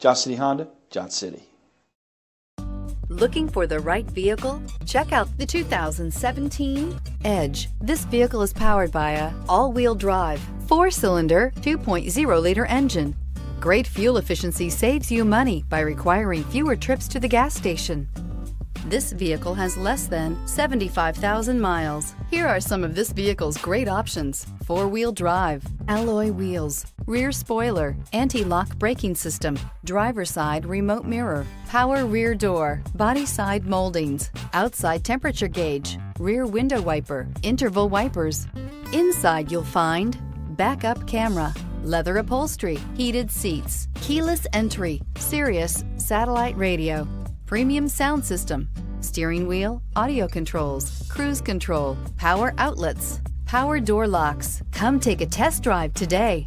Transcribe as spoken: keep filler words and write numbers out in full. Johnson City Honda, Johnson City. Looking for the right vehicle? Check out the two thousand seventeen Edge. This vehicle is powered by a all-wheel drive, four-cylinder, two point oh liter engine. Great fuel efficiency saves you money by requiring fewer trips to the gas station. This vehicle has less than seventy-five thousand miles. Here are some of this vehicle's great options: four-wheel drive, alloy wheels, rear spoiler, anti-lock braking system, driver's side remote mirror, power rear door, body side moldings, outside temperature gauge, rear window wiper, interval wipers. Inside you'll find backup camera, leather upholstery, heated seats, keyless entry, Sirius satellite radio, premium sound system, steering wheel audio controls, cruise control, power outlets, power door locks. Come take a test drive today.